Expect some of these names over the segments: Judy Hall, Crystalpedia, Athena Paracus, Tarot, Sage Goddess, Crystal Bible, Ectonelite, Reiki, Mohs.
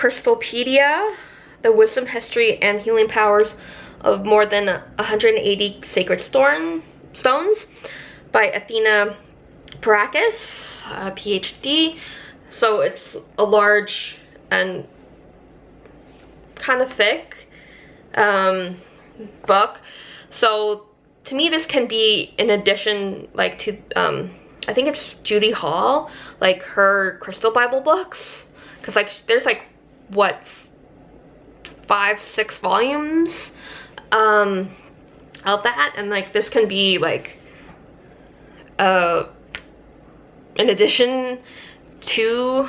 Crystalpedia, the wisdom, history, and healing powers of more than 180 sacred stones by Athena Paracus, PhD. So it's a large and kind of thick book. So to me, this can be in addition, like, to I think it's Judy Hall, like her Crystal Bible books, because like there's like what, 5-6 volumes of that, and like this can be like in addition to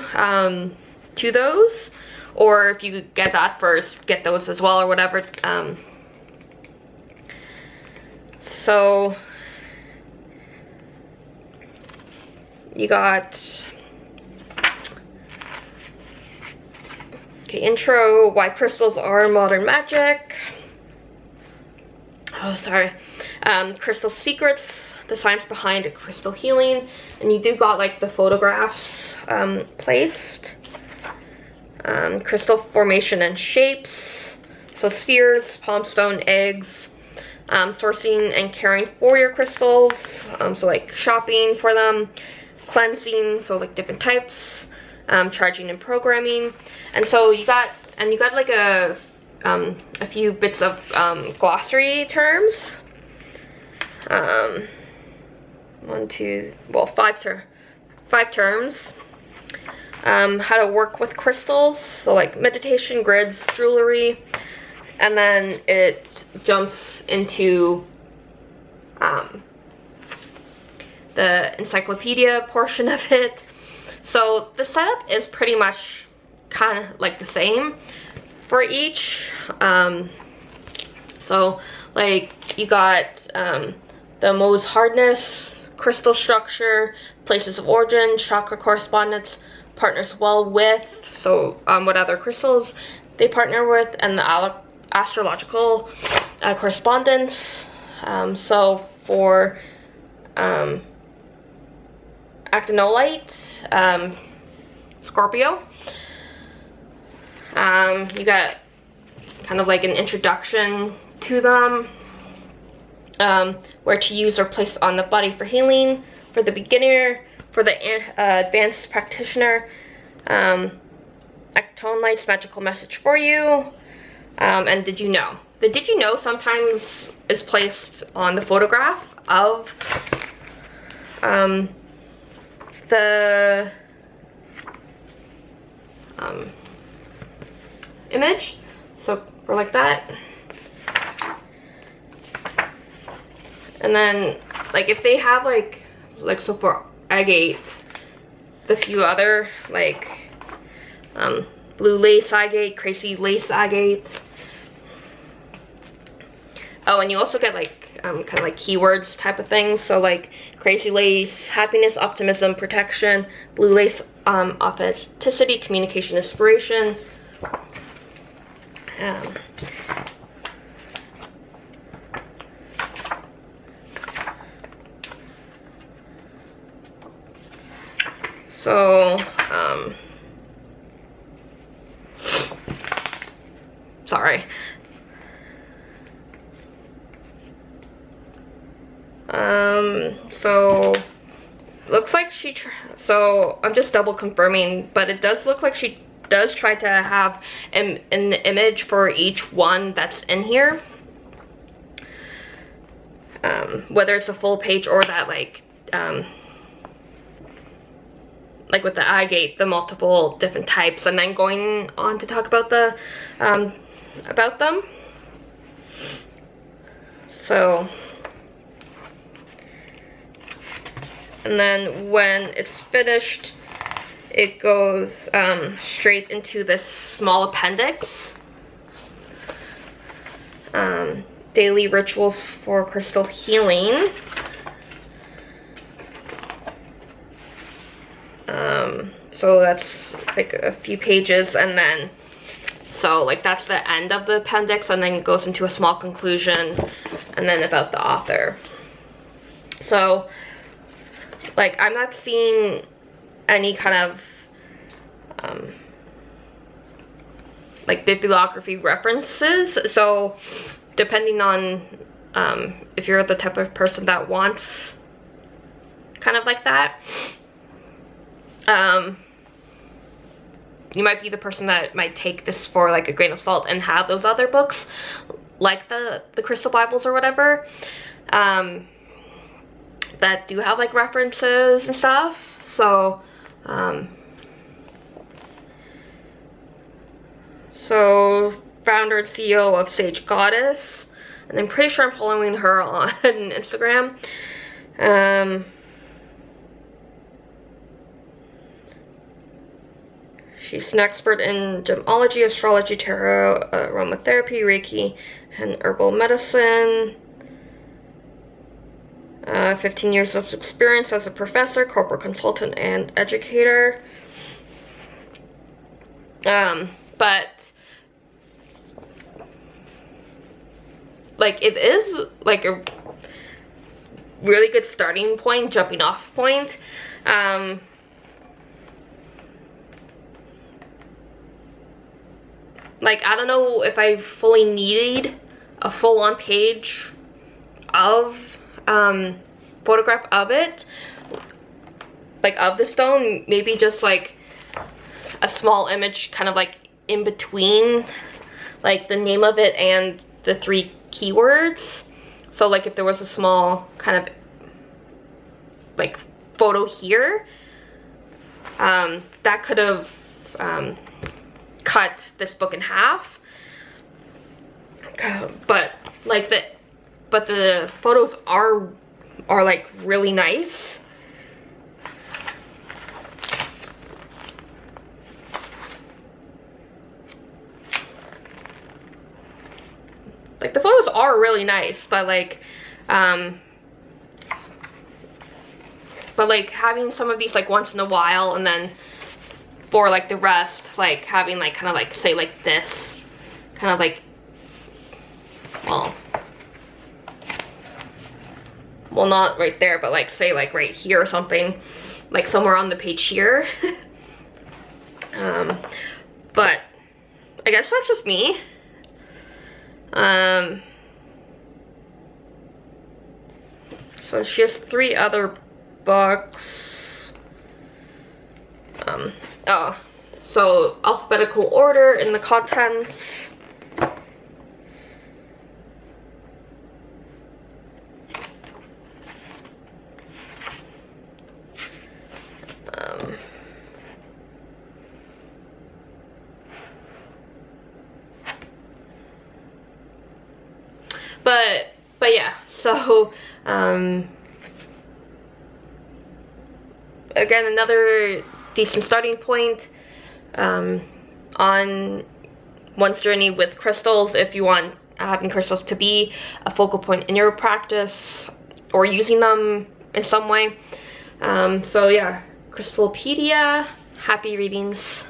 those, or if you get that first, get those as well, or whatever. So you got, okay, intro, why crystals are modern magic. Oh, sorry. Crystal secrets, the science behind crystal healing. And you do got like the photographs placed. Crystal formation and shapes, so spheres, palm stone, eggs. Sourcing and caring for your crystals, so like shopping for them, cleansing, so like different types, charging and programming. And so you got, and you got like a few bits of glossary terms. 5 terms. How to work with crystals, so like meditation, grids, jewelry. And then it jumps into the encyclopedia portion of it. So the setup is pretty much kind of like the same for each. So like you got the Mohs hardness, crystal structure, places of origin, chakra correspondence, partners well with, so what other crystals they partner with, and the astrological correspondence. So for Ectonelite, Scorpio, you got kind of like an introduction to them, where to use or place on the body for healing, for the beginner, for the advanced practitioner, Ectonelite's magical message for you. And did you know? The did you know sometimes is placed on the photograph of the image. So we're like that. And then like if they have like so for agate, the few other like blue lace agate, crazy lace agate. Oh, and you also get like kind of like keywords type of things. So like crazy lace, happiness, optimism, protection, blue lace, authenticity, communication, inspiration. Sorry. So looks like she so I'm just double confirming, but it does look like she does try to have an image for each one that's in here. Whether it's a full page or that like with the agate, the multiple different types, and then going on to talk about the about them. So, and then when it's finished, it goes straight into this small appendix. Daily rituals for crystal healing. So that's like a few pages, and then so like that's the end of the appendix, and then it goes into a small conclusion, and then about the author. So like I'm not seeing any kind of like bibliography references. So depending on if you're the type of person that wants kind of like that, you might be the person that might take this for like a grain of salt and have those other books like the Crystal Bibles or whatever that do have like references and stuff. So so founder and CEO of Sage Goddess, and I'm pretty sure I'm following her on Instagram. She's an expert in gemology, astrology, tarot, aromatherapy, Reiki, and herbal medicine. 15 years of experience as a professor, corporate consultant, and educator. But like it is like a really good starting point, jumping off point. Like, I don't know if I fully needed a full-on page of, photograph of it, like, of the stone. Maybe just, like, a small image kind of, like, in between, like, the name of it and the three keywords. So, like, if there was a small kind of, like, photo here, that could have, cut this book in half. But like the photos are like really nice. Like the photos are really nice, but like having some of these like once in a while, and then for like the rest, like having like kind of like say like this kind of like, well not right there, but like say like right here or something, like somewhere on the page here. But I guess that's just me. So she has 3 other books. Oh, so alphabetical order in the contents. But yeah, so, again, another decent starting point on one's journey with crystals, if you want having crystals to be a focal point in your practice or using them in some way. So yeah, Crystalpedia, happy readings.